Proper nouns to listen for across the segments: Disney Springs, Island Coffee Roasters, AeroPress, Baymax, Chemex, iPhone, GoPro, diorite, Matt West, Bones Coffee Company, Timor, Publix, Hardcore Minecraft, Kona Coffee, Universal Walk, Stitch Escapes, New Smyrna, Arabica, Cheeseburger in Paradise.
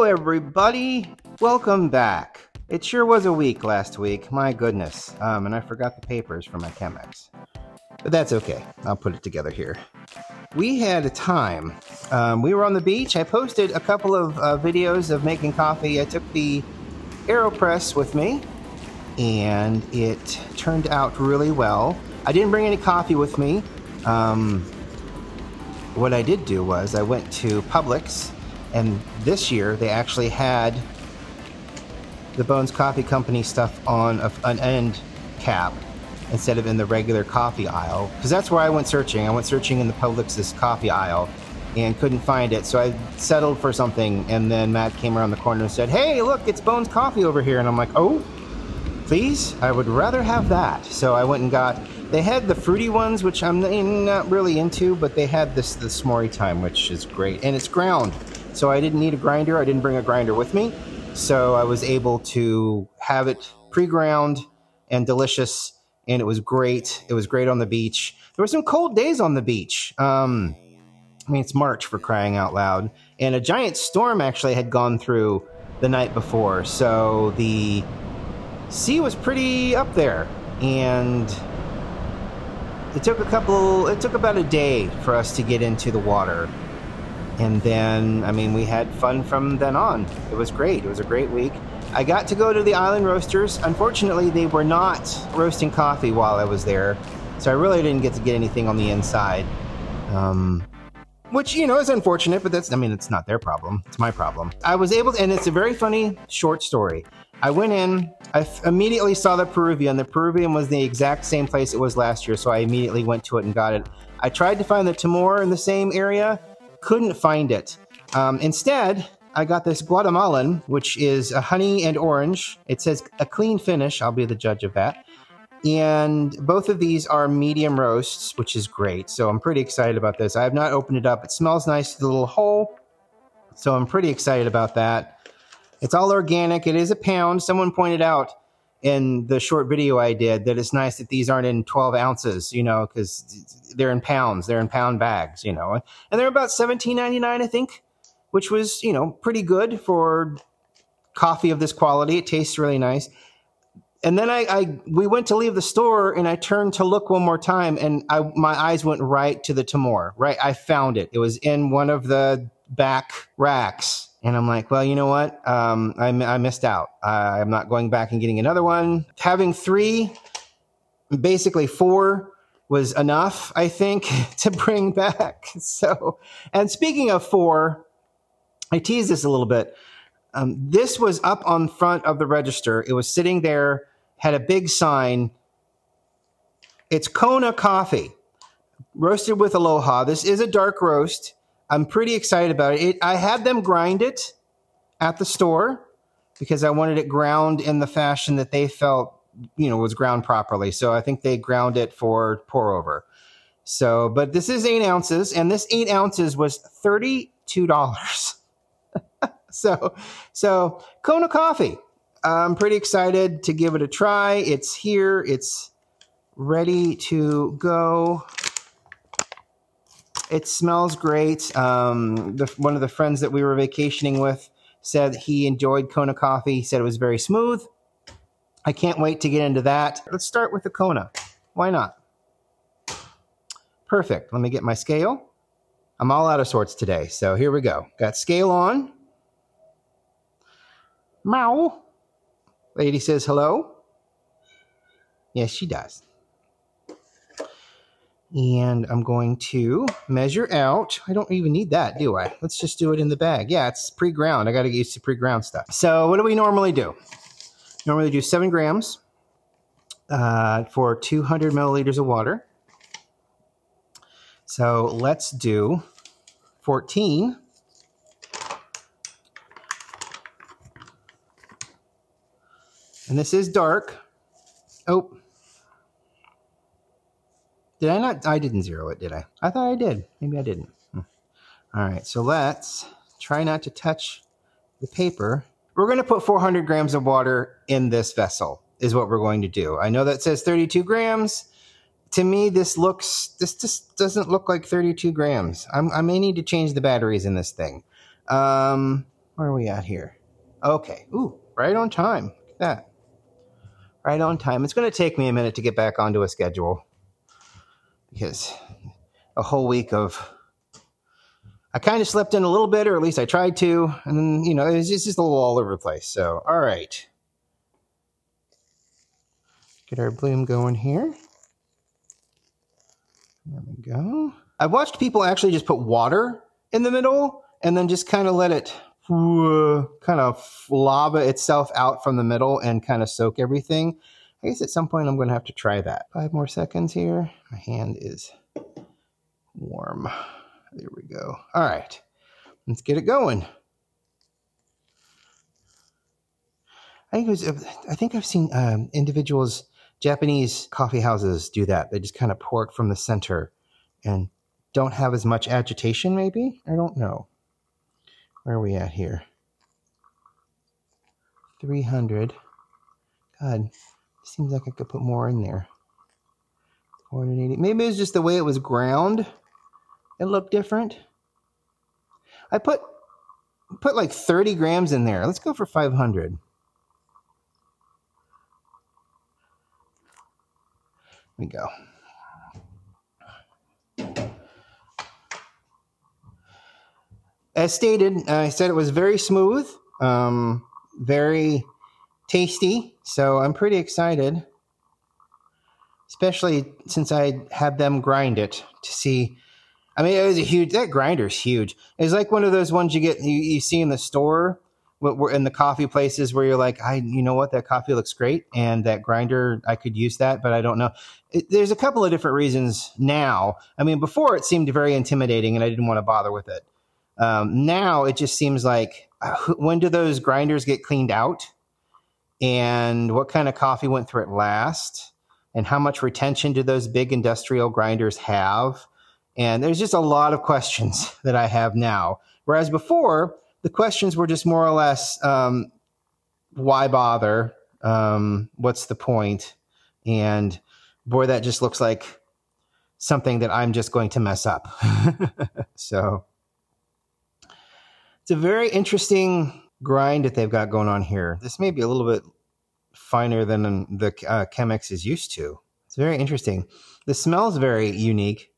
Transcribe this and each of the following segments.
Hello everybody, welcome back. It sure was a week last week, my goodness. And I forgot the papers for my Chemex. But that's okay, I'll put it together here. We had a time. We were on the beach. I posted a couple of videos of making coffee. I took the AeroPress with me and it turned out really well. I didn't bring any coffee with me. What I did do was I went to Publix, and this year they actually had the Bones Coffee Company stuff on an end cap instead of in the regular coffee aisle, because that's where I went searching. I went searching in the Publix's coffee aisle and couldn't find it, so I settled for something, and then Matt came around the corner and said, "Hey, look, it's Bones Coffee over here," and I'm like, "Oh, please, I would rather have that." So I went and got, they had the fruity ones, which I'm not really into, but they had the s'morey time, which is great, and it's ground. So I didn't need a grinder, I didn't bring a grinder with me, so I was able to have it pre-ground and delicious, and it was great. It was great on the beach. There were some cold days on the beach. I mean, it's March, for crying out loud, and a giant storm actually had gone through the night before, so the sea was pretty up there, and it took about a day for us to get into the water, and then, I mean, we had fun from then on. It was great. It was a great week. I got to go to the Island Roasters. Unfortunately, they were not roasting coffee while I was there, so I really didn't get to get anything on the inside, which, you know, is unfortunate, but that's, I mean, it's not their problem, it's my problem. I was able to, and it's a very funny short story. I went in, I immediately saw the Peruvian. The Peruvian was the exact same place it was last year, so I immediately went to it and got it. I tried to find the Timor in the same area, couldn't find it. Instead, I got this Guatemalan, which is a honey and orange. It says a clean finish, I'll be the judge of that. And both of these are medium roasts, which is great, so I'm pretty excited about this. I have not opened it up. It smells nice, the little hole, so I'm pretty excited about that. It's all organic. It is a pound. Someone pointed out in the short video I did that it's nice that these aren't in 12 ounces, you know, because they're in pounds. They're in pound bags, you know. And they're about $17.99, I think, which was, you know, pretty good for coffee of this quality. It tastes really nice. And then we went to leave the store, and I turned to look one more time, and my eyes went right to the Timor, right? I found it. It was in one of the back racks. And I'm like, well, you know what? I missed out. I'm not going back and getting another one. Having three, basically four, was enough, I think, to bring back. So, and speaking of four, I teased this a little bit. This was up on front of the register. It was sitting there, had a big sign. It's Kona Coffee, roasted with Aloha. This is a dark roast. I'm pretty excited about it. I had them grind it at the store because I wanted it ground in the fashion that they felt, you know, was ground properly. So I think they ground it for pour over. So, but this is 8 ounces, and this 8 ounces was $32. So Kona Coffee. I'm pretty excited to give it a try. It's here. It's ready to go. It smells great. One of the friends that we were vacationing with said he enjoyed Kona Coffee. He said it was very smooth. I can't wait to get into that. Let's start with the Kona. Why not? Perfect. Let me get my scale. I'm all out of sorts today, so here we go. Got scale on. Meow. Lady says hello. Yes, she does. And I'm going to measure out. I don't even need that, do I? Let's just do it in the bag. Yeah, it's pre-ground. I got to get used to pre-ground stuff. So what do we normally do? Normally do 7 grams for 200 milliliters of water. So let's do 14. And this is dark. Oh. Did I not? I didn't zero it, did I? I thought I did. Maybe I didn't. All right, so let's try not to touch the paper. We're going to put 400 grams of water in this vessel is what we're going to do. I know that says 32 grams. To me, this just doesn't look like 32 grams. I may need to change the batteries in this thing. Where are we at here? Okay. Ooh, right on time. Look at that. Right on time. It's going to take me a minute to get back onto a schedule because a whole week of... I kind of slept in a little bit, or at least I tried to. And then, you know, it was just a little all over the place. So, all right. Get our bloom going here. There we go. I've watched people actually just put water in the middle and then just kind of let it kind of lava itself out from the middle and kind of soak everything. I guess at some point I'm going to have to try that. 5 more seconds here. My hand is warm. There we go. All right, let's get it going. I think I've seen individuals, Japanese coffee houses do that. They just kind of pour it from the center and don't have as much agitation, maybe? I don't know. Where are we at here? 300. God, seems like I could put more in there. 480. Maybe it's just the way it was ground. It looked different. I put like 30 grams in there. Let's go for 500. There we go. As stated, I said it was very smooth, very tasty. So I'm pretty excited, especially since I had them grind it to see. I mean, it was a huge, that grinder's huge. It's like one of those ones you get, you see in the store, in the coffee places where you're like, you know what, that coffee looks great. And that grinder, I could use that, but I don't know. There's a couple of different reasons now. I mean, before it seemed very intimidating and I didn't want to bother with it. Now it just seems like, when do those grinders get cleaned out? And what kind of coffee went through it last? And how much retention do those big industrial grinders have? And there's just a lot of questions that I have now. Whereas before, the questions were just more or less, why bother? What's the point? And boy, that just looks like something that I'm just going to mess up. So it's a very interesting grind that they've got going on here. This may be a little bit finer than the Chemex is used to. It's very interesting. The smell's very unique.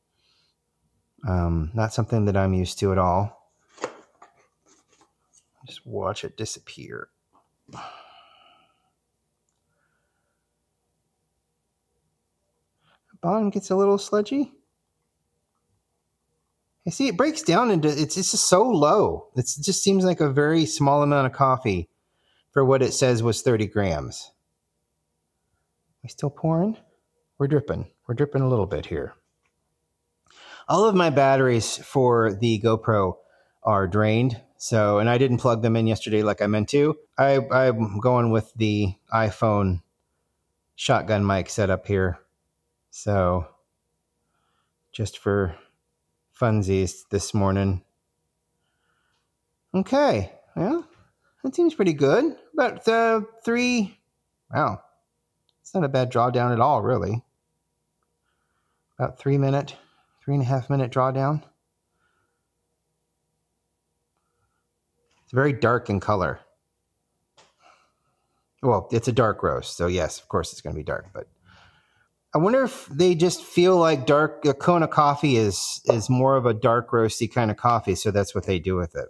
Not something that I'm used to at all. Just watch it disappear. Bottom gets a little sludgy. You see, it breaks down into, it's just so low. It just seems like a very small amount of coffee for what it says was 30 grams. We still pouring? We're dripping. We're dripping a little bit here. All of my batteries for the GoPro are drained. So, and I didn't plug them in yesterday like I meant to. I'm going with the iPhone shotgun mic setup here. So, just for funsies this morning. Okay. Well, that seems pretty good. About 3. Wow. It's not a bad drawdown at all, really. About 3.5 minute drawdown. It's very dark in color. Well, it's a dark roast, so yes, of course it's going to be dark. But I wonder if they just feel like dark. Kona coffee is more of a dark roasty kind of coffee, so that's what they do with it.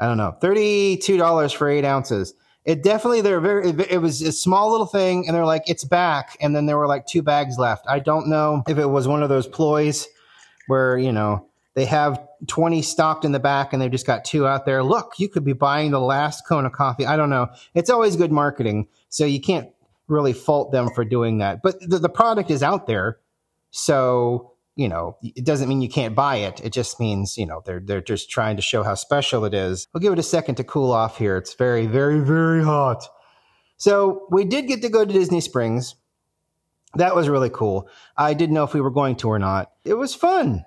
I don't know. $32 for 8 ounces. It definitely it was a small little thing, and they're like, it's back, and then there were like 2 bags left. I don't know if it was one of those ploys where, you know, they have 20 stocked in the back and they've just got 2 out there. Look, you could be buying the last Kona coffee. I don't know. It's always good marketing, so you can't really fault them for doing that. But the product is out there, so, you know, it doesn't mean you can't buy it. It just means, you know, they're just trying to show how special it is. We'll give it a second to cool off here. It's very, very, very hot. So we did get to go to Disney Springs. That was really cool. I didn't know if we were going to or not. It was fun.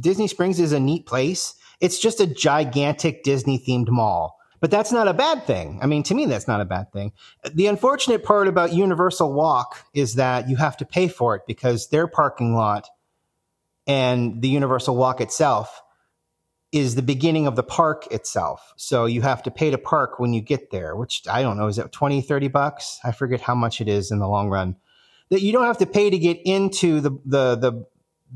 Disney Springs is a neat place. It's just a gigantic Disney-themed mall. But that's not a bad thing. I mean, to me, that's not a bad thing. The unfortunate part about Universal Walk is that you have to pay for it because their parking lot and the Universal Walk itself is the beginning of the park itself. So you have to pay to park when you get there, which I don't know, is it 20, 30 bucks? I forget how much it is in the long run. That you don't have to pay to get into the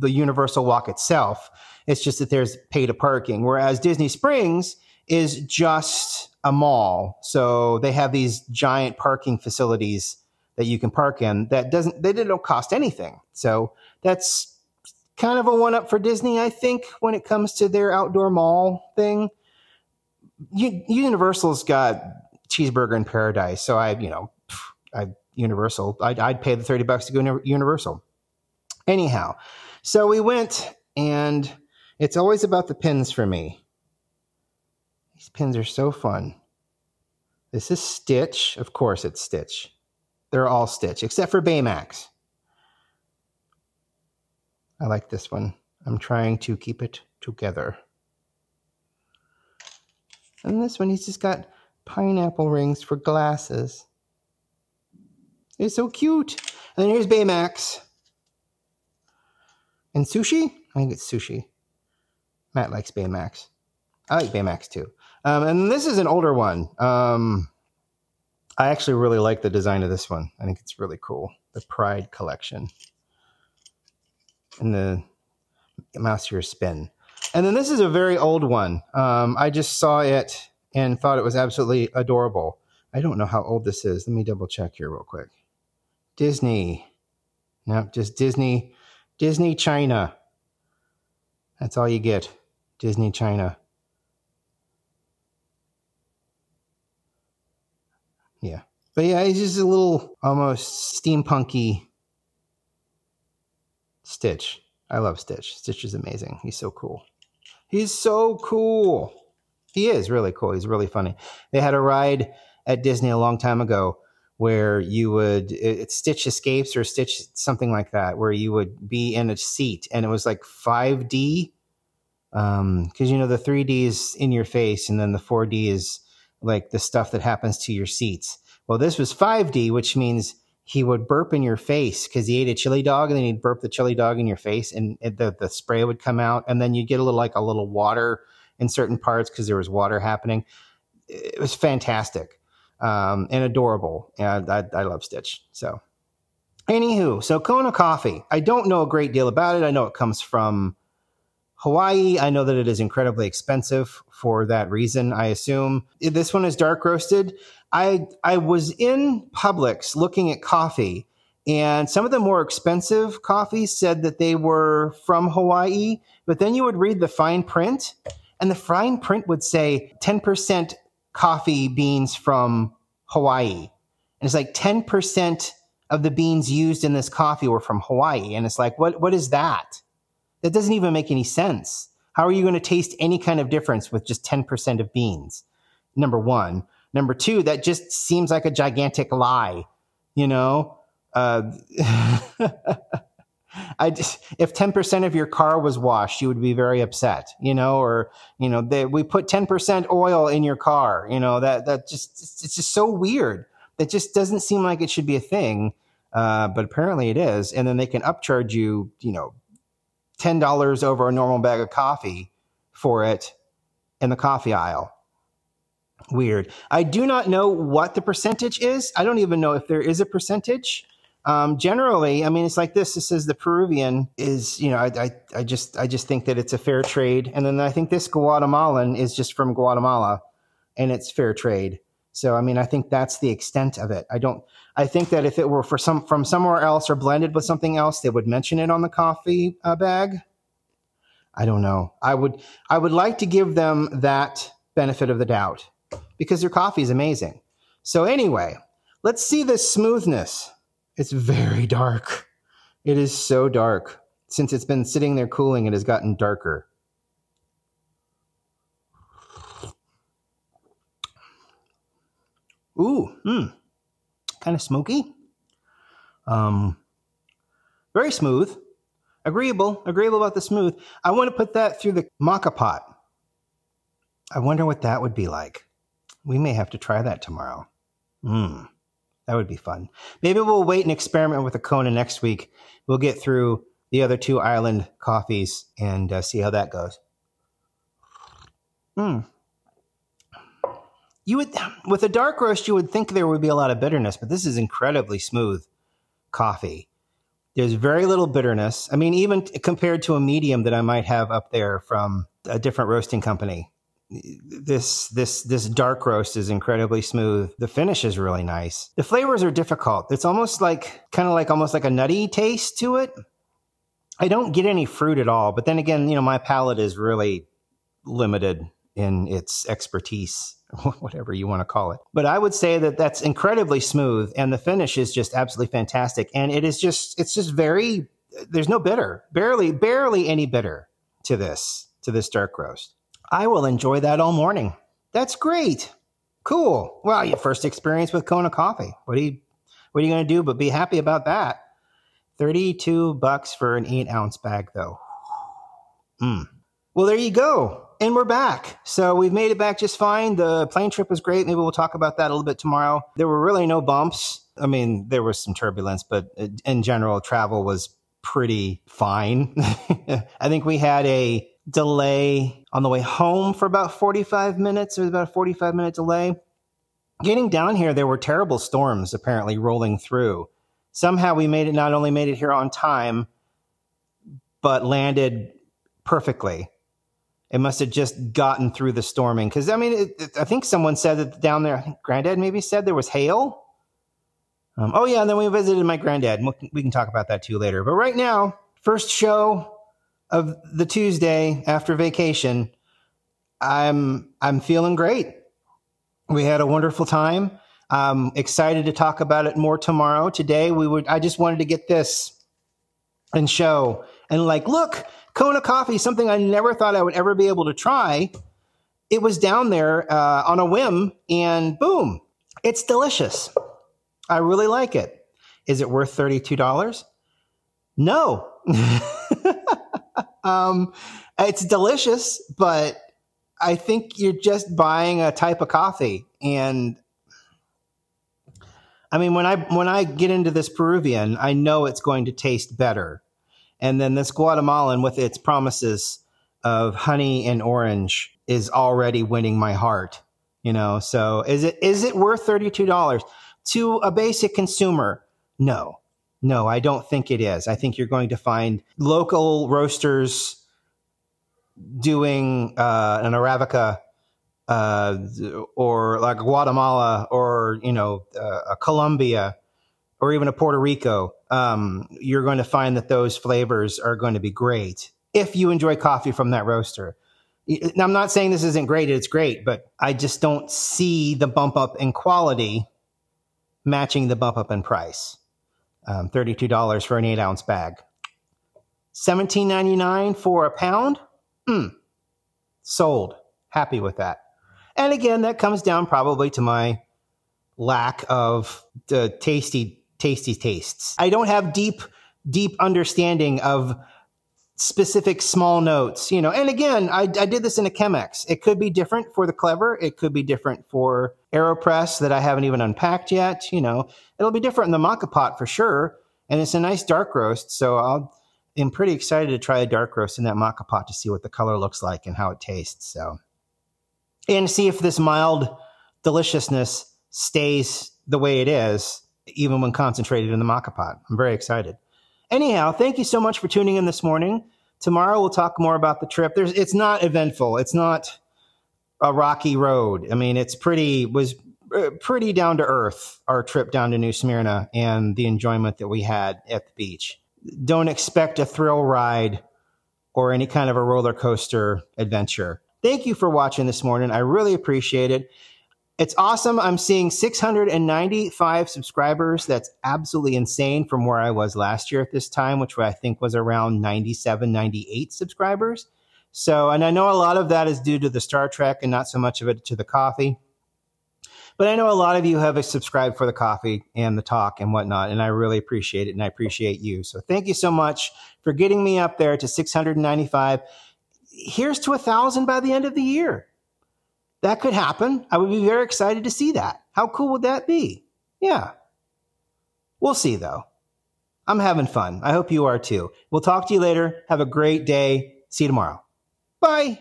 Universal Walk itself. It's just that there's pay to parking. Whereas Disney Springs is just a mall. So they have these giant parking facilities that you can park in that they don't cost anything. So that's kind of a one-up for Disney, I think, when it comes to their outdoor mall thing. Universal's got Cheeseburger in Paradise, so I'd pay the 30 bucks to go to Universal. Anyhow, so we went, and it's always about the pins for me. These pins are so fun. This is Stitch. Of course it's Stitch. They're all Stitch, except for Baymax. I like this one. I'm trying to keep it together. And this one, he's just got pineapple rings for glasses. It's so cute. And then here's Baymax. And Sushi? I think it's Sushi. Matt likes Baymax. I like Baymax too. And this is an older one. I actually really like the design of this one. I think it's really cool. The Pride Collection. And the mouse here spin. And then this is a very old one. I just saw it and thought it was absolutely adorable. I don't know how old this is. Let me double check here real quick. Disney. No, just Disney. Disney China. That's all you get. Disney China. Yeah. But yeah, it's just a little almost steampunky Stitch. I love Stitch. Stitch is amazing. He's so cool. He's so cool. He is really cool. He's really funny. They had a ride at Disney a long time ago where you would, it's Stitch Escapes or Stitch something like that, where you would be in a seat and it was like 5D. Because, you know, the 3D is in your face and then the 4D is like the stuff that happens to your seats. Well, this was 5D, which means he would burp in your face because he ate a chili dog, and then he'd burp the chili dog in your face, and the spray would come out, and then you'd get a little water in certain parts because there was water happening. It was fantastic and adorable. Yeah, I love Stitch. So, anywho, so Kona Coffee. I don't know a great deal about it. I know it comes from Hawaii. I know that it is incredibly expensive for that reason, I assume. This one is dark roasted. I was in Publix looking at coffee, and some of the more expensive coffees said that they were from Hawaii, but then you would read the fine print, and the fine print would say 10% coffee beans from Hawaii. And it's like 10% of the beans used in this coffee were from Hawaii. And it's like, what is that? That doesn't even make any sense. How are you going to taste any kind of difference with just 10% of beans? Number one. Number two, that just seems like a gigantic lie, you know? If 10% of your car was washed, you would be very upset, you know? Or, you know, we put 10% oil in your car, you know? It's just so weird. That just doesn't seem like it should be a thing, but apparently it is. And then they can upcharge you, you know, $10 over a normal bag of coffee for it in the coffee aisle. Weird. I do not know what the percentage is. I don't even know if there is a percentage. Generally, I mean, it's like this. This says the Peruvian is, you know, I just think that it's a fair trade. And then I think this Guatemalan is just from Guatemala and it's fair trade. So, I mean, I think that's the extent of it. I think that if it were from somewhere else or blended with something else, they would mention it on the coffee bag. I don't know. I would like to give them that benefit of the doubt, because their coffee is amazing. So anyway, let's see this smoothness. It's very dark. It is so dark. Since it's been sitting there cooling, it has gotten darker. Ooh, kind of smoky. Very smooth. Agreeable about the smooth. I want to put that through the maca pot. I wonder what that would be like. We may have to try that tomorrow. That would be fun. Maybe we'll wait and experiment with the Kona next week. We'll get through the other two Island coffees and see how that goes. You would, with a dark roast, you would think there would be a lot of bitterness, but this is incredibly smooth coffee. There's very little bitterness. I mean, even compared to a medium that I might have up there from a different roasting company, this dark roast is incredibly smooth. The finish is really nice. The flavors are difficult. It's almost like almost like a nutty taste to it. I don't get any fruit at all. But then again, you know, my palate is really limited in its expertise, whatever you want to call it. But I would say that that's incredibly smooth, and the finish is just absolutely fantastic. And it is just, it's just very, there's no bitter, barely any bitter to this dark roast. I will enjoy that all morning. That's great. Cool. Well, your first experience with Kona Coffee. What are you going to do but be happy about that? $32 for an 8-ounce bag, though. Well, there you go. And we're back. So we've made it back just fine. The plane trip was great. Maybe we'll talk about that a little bit tomorrow. There were really no bumps. I mean, there was some turbulence, but in general, travel was pretty fine. I think we had a delay on the way home for about 45 minutes. It was about a 45-minute delay. Getting down here, there were terrible storms apparently rolling through. Somehow we made it, not only made it here on time, but landed perfectly. It must have just gotten through the storming. Because, I mean, I think someone said that down there, I think Granddad maybe said there was hail. Oh, yeah, and then we visited my granddad. We can talk about that, too, later. But right now, first show of the Tuesday after vacation, I'm feeling great. We had a wonderful time. I'm excited to talk about it more tomorrow. Today, I just wanted to get this and show and like, look, Kona Coffee, something I never thought I would ever be able to try. It was down there on a whim, and boom, it's delicious. I really like it. Is it worth $32? No. It's delicious, but I think you're just buying a type of coffee. And I mean, when I get into this Peruvian, I know it's going to taste better. And then this Guatemalan with its promises of honey and orange is already winning my heart, you know? So is it worth $32 to a basic consumer? No, I don't think it is. I think you're going to find local roasters doing an Arabica or like Guatemala or, you know, Colombia or even a Puerto Rico. You're going to find that those flavors are going to be great if you enjoy coffee from that roaster. Now, I'm not saying this isn't great. It's great, but I just don't see the bump up in quality matching the bump up in price. $32 for an 8-ounce bag. $17.99 for a pound. Sold. Happy with that. And again, that comes down probably to my lack of the tasty tastes. I don't have deep understanding of specific small notes, you know. And again, I did this in a Chemex. It could be different for the Clever. It could be different for AeroPress that I haven't even unpacked yet. You know, it'll be different in the Maca Pot for sure. And it's a nice dark roast. So I'm pretty excited to try a dark roast in that Maca Pot to see what the color looks like and how it tastes. So, and see if this mild deliciousness stays the way it is, even when concentrated in the Maca Pot. I'm very excited. Anyhow, thank you so much for tuning in this morning. Tomorrow we'll talk more about the trip. It's not eventful. It's not a rocky road. I mean, it was pretty down to earth, our trip down to New Smyrna and the enjoyment that we had at the beach. Don't expect a thrill ride or any kind of a roller coaster adventure. Thank you for watching this morning. I really appreciate it. It's awesome. I'm seeing 695 subscribers. That's absolutely insane from where I was last year at this time, which I think was around 97, 98 subscribers. So, and I know a lot of that is due to the Star Trek and not so much of it to the coffee. But I know a lot of you have subscribed for the coffee and the talk and whatnot, and I really appreciate it, and I appreciate you. So thank you so much for getting me up there to 695. Here's to 1,000 by the end of the year. That could happen. I would be very excited to see that. How cool would that be? Yeah. We'll see, though. I'm having fun. I hope you are, too. We'll talk to you later. Have a great day. See you tomorrow. Bye.